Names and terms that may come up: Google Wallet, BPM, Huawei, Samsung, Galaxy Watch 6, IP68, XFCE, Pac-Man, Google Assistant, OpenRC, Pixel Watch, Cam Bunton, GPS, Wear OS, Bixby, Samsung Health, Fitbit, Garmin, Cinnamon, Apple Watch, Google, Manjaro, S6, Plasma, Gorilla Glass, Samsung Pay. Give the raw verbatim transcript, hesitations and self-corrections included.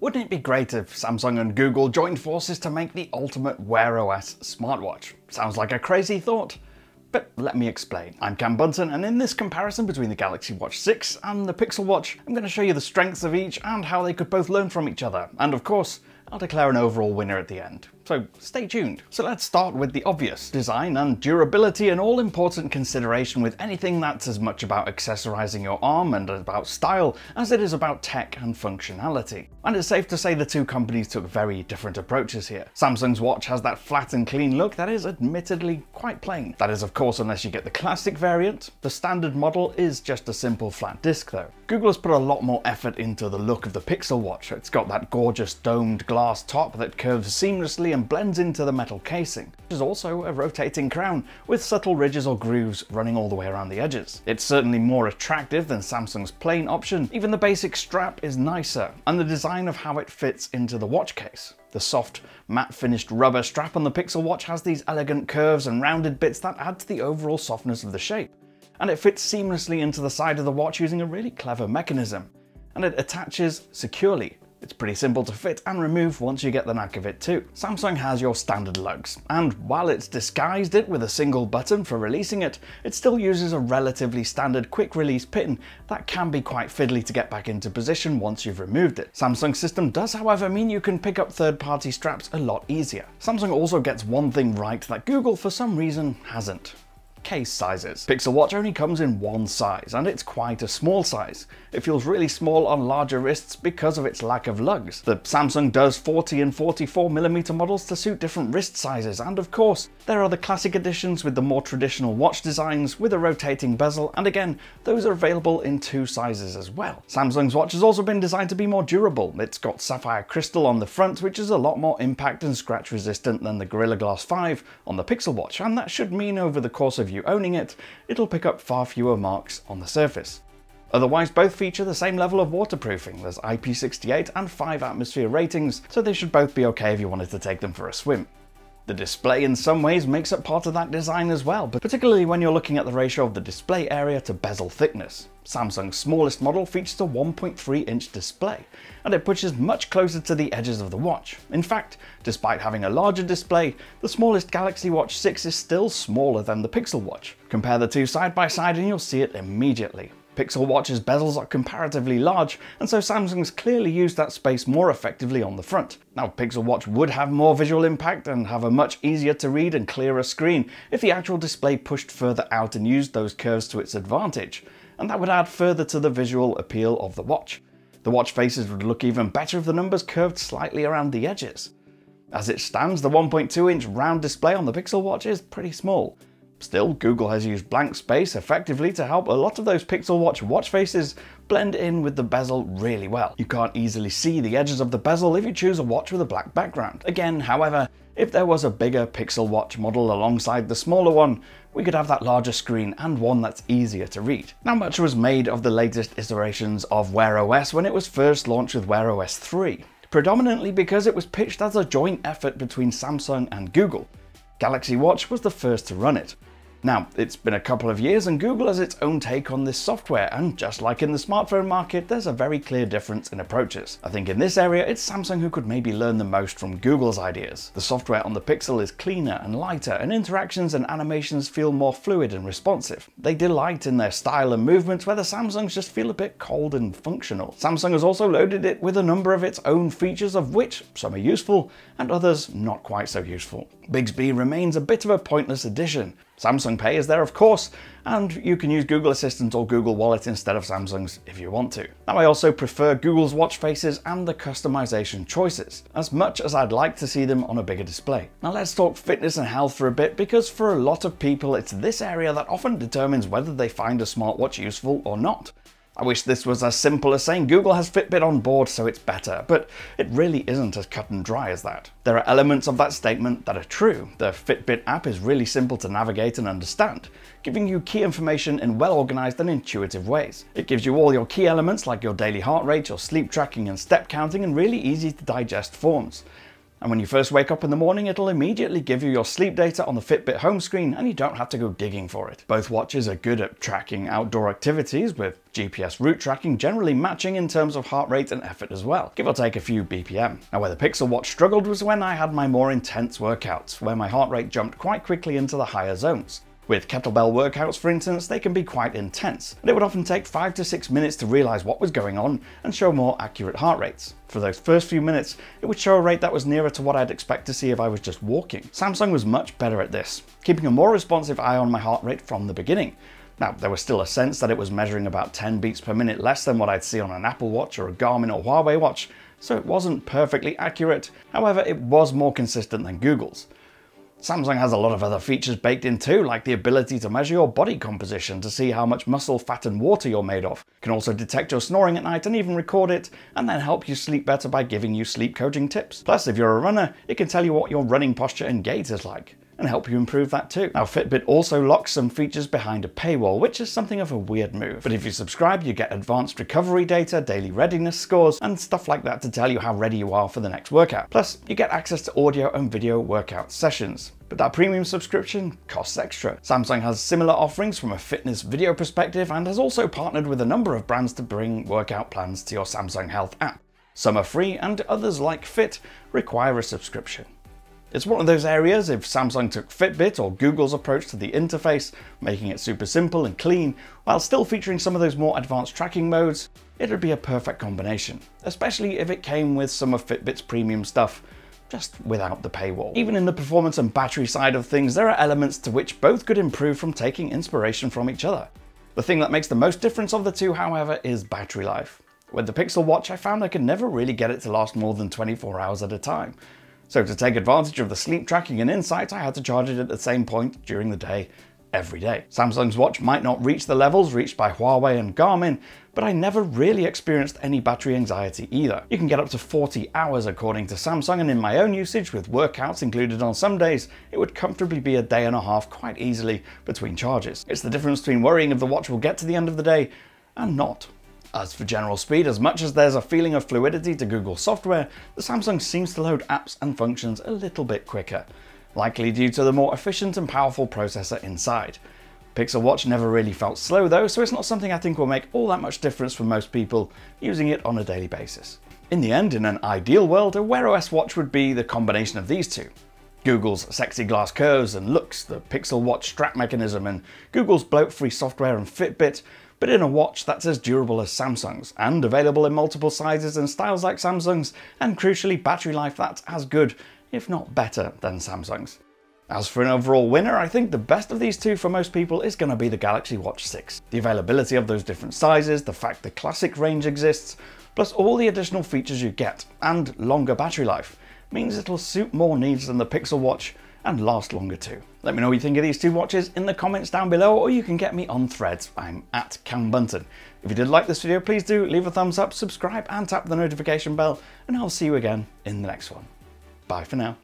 Wouldn't it be great if Samsung and Google joined forces to make the ultimate Wear O S smartwatch? Sounds like a crazy thought, but let me explain. I'm Cam Bunton, and in this comparison between the Galaxy Watch six and the Pixel Watch, I'm going to show you the strengths of each and how they could both learn from each other. And of course, I'll declare an overall winner at the end, so stay tuned. So let's start with the obvious. Design and durability, an all-important consideration with anything that's as much about accessorizing your arm and about style as it is about tech and functionality. And it's safe to say the two companies took very different approaches here. Samsung's watch has that flat and clean look that is admittedly quite plain. That is, of course, unless you get the classic variant. The standard model is just a simple flat disc though. Google has put a lot more effort into the look of the Pixel Watch. It's got that gorgeous domed glass Glass top that curves seamlessly and blends into the metal casing. There's also a rotating crown with subtle ridges or grooves running all the way around the edges. It's certainly more attractive than Samsung's plain option. Even the basic strap is nicer, and the design of how it fits into the watch case. The soft, matte-finished rubber strap on the Pixel Watch has these elegant curves and rounded bits that add to the overall softness of the shape, and it fits seamlessly into the side of the watch using a really clever mechanism, and it attaches securely. It's pretty simple to fit and remove once you get the knack of it too. Samsung has your standard lugs, and while it's disguised it with a single button for releasing it, it still uses a relatively standard quick release pin that can be quite fiddly to get back into position once you've removed it. Samsung's system does, however, mean you can pick up third-party straps a lot easier. Samsung also gets one thing right that Google for some reason hasn't. Case sizes. Pixel Watch only comes in one size, and it's quite a small size. It feels really small on larger wrists because of its lack of lugs. The Samsung does forty and forty-four millimeter models to suit different wrist sizes, and of course, there are the classic editions with the more traditional watch designs with a rotating bezel, and again, those are available in two sizes as well. Samsung's watch has also been designed to be more durable. It's got sapphire crystal on the front, which is a lot more impact and scratch resistant than the Gorilla Glass five on the Pixel Watch, and that should mean over the course of you owning it, it'll pick up far fewer marks on the surface. Otherwise, both feature the same level of waterproofing. There's I P six eight and five atmosphere ratings, so they should both be okay if you wanted to take them for a swim. The display in some ways makes up part of that design as well, but particularly when you're looking at the ratio of the display area to bezel thickness. Samsung's smallest model features a one point three inch display, and it pushes much closer to the edges of the watch. In fact, despite having a larger display, the smallest Galaxy Watch six is still smaller than the Pixel Watch. Compare the two side by side and you'll see it immediately. Pixel Watch's bezels are comparatively large, and so Samsung's clearly used that space more effectively on the front. Now, Pixel Watch would have more visual impact and have a much easier to read and clearer screen if the actual display pushed further out and used those curves to its advantage, and that would add further to the visual appeal of the watch. The watch faces would look even better if the numbers curved slightly around the edges. As it stands, the one point two inch round display on the Pixel Watch is pretty small. Still, Google has used blank space effectively to help a lot of those Pixel Watch watch faces blend in with the bezel really well. You can't easily see the edges of the bezel if you choose a watch with a black background. Again, however, if there was a bigger Pixel Watch model alongside the smaller one, we could have that larger screen and one that's easier to read. Now, much was made of the latest iterations of Wear O S when it was first launched with Wear O S three, predominantly because it was pitched as a joint effort between Samsung and Google. Galaxy Watch was the first to run it. Now, it's been a couple of years and Google has its own take on this software, and just like in the smartphone market, there's a very clear difference in approaches. I think in this area, it's Samsung who could maybe learn the most from Google's ideas. The software on the Pixel is cleaner and lighter, and interactions and animations feel more fluid and responsive. They delight in their style and movements, where the Samsungs just feel a bit cold and functional. Samsung has also loaded it with a number of its own features, of which some are useful and others not quite so useful. Bixby remains a bit of a pointless addition. Samsung Pay is there, of course, and you can use Google Assistant or Google Wallet instead of Samsung's if you want to. Now, I also prefer Google's watch faces and the customization choices, as much as I'd like to see them on a bigger display. Now, let's talk fitness and health for a bit, because for a lot of people, it's this area that often determines whether they find a smartwatch useful or not. I wish this was as simple as saying Google has Fitbit on board, so it's better, but it really isn't as cut and dry as that. There are elements of that statement that are true. The Fitbit app is really simple to navigate and understand, giving you key information in well-organized and intuitive ways. It gives you all your key elements like your daily heart rate, your sleep tracking and step counting in really easy to digest forms. And when you first wake up in the morning, it'll immediately give you your sleep data on the Fitbit home screen, and you don't have to go digging for it. Both watches are good at tracking outdoor activities, with G P S route tracking generally matching in terms of heart rate and effort as well, give or take a few B P M. Now, where the Pixel Watch struggled was when I had my more intense workouts, where my heart rate jumped quite quickly into the higher zones. With kettlebell workouts, for instance, they can be quite intense, and it would often take five to six minutes to realize what was going on and show more accurate heart rates. For those first few minutes, it would show a rate that was nearer to what I'd expect to see if I was just walking. Samsung was much better at this, keeping a more responsive eye on my heart rate from the beginning. Now, there was still a sense that it was measuring about ten beats per minute less than what I'd see on an Apple Watch or a Garmin or Huawei watch, so it wasn't perfectly accurate. However, it was more consistent than Google's. Samsung has a lot of other features baked in too, like the ability to measure your body composition to see how much muscle, fat and water you're made of. It can also detect your snoring at night and even record it, and then help you sleep better by giving you sleep coaching tips. Plus, if you're a runner, it can tell you what your running posture and gait is like, and help you improve that too. Now, Fitbit also locks some features behind a paywall, which is something of a weird move. But if you subscribe, you get advanced recovery data, daily readiness scores, and stuff like that to tell you how ready you are for the next workout. Plus, you get access to audio and video workout sessions. But that premium subscription costs extra. Samsung has similar offerings from a fitness video perspective, and has also partnered with a number of brands to bring workout plans to your Samsung Health app. Some are free, and others, like Fit, require a subscription. It's one of those areas, if Samsung took Fitbit or Google's approach to the interface, making it super simple and clean, while still featuring some of those more advanced tracking modes, it would be a perfect combination, especially if it came with some of Fitbit's premium stuff, just without the paywall. Even in the performance and battery side of things, there are elements to which both could improve from taking inspiration from each other. The thing that makes the most difference of the two, however, is battery life. With the Pixel Watch, I found I could never really get it to last more than twenty-four hours at a time. So to take advantage of the sleep tracking and insights, I had to charge it at the same point during the day, every day. Samsung's watch might not reach the levels reached by Huawei and Garmin, but I never really experienced any battery anxiety either. You can get up to forty hours according to Samsung, and in my own usage, with workouts included on some days, it would comfortably be a day and a half quite easily between charges. It's the difference between worrying if the watch will get to the end of the day and not. As for general speed, as much as there's a feeling of fluidity to Google software, the Samsung seems to load apps and functions a little bit quicker, likely due to the more efficient and powerful processor inside. Pixel Watch never really felt slow though, so it's not something I think will make all that much difference for most people using it on a daily basis. In the end, in an ideal world, a Wear O S watch would be the combination of these two. Google's sexy glass curves and looks, the Pixel Watch strap mechanism, and Google's bloat-free software and Fitbit, but in a watch that's as durable as Samsung's, and available in multiple sizes and styles like Samsung's, and crucially, battery life that's as good, if not better, than Samsung's. As for an overall winner, I think the best of these two for most people is going to be the Galaxy Watch six. The availability of those different sizes, the fact the classic range exists, plus all the additional features you get, and longer battery life, means it'll suit more needs than the Pixel Watch, and last longer too. Let me know what you think of these two watches in the comments down below, or you can get me on Threads. I'm at Cam Bunton. If you did like this video, please do leave a thumbs up, subscribe and tap the notification bell, and I'll see you again in the next one. Bye for now.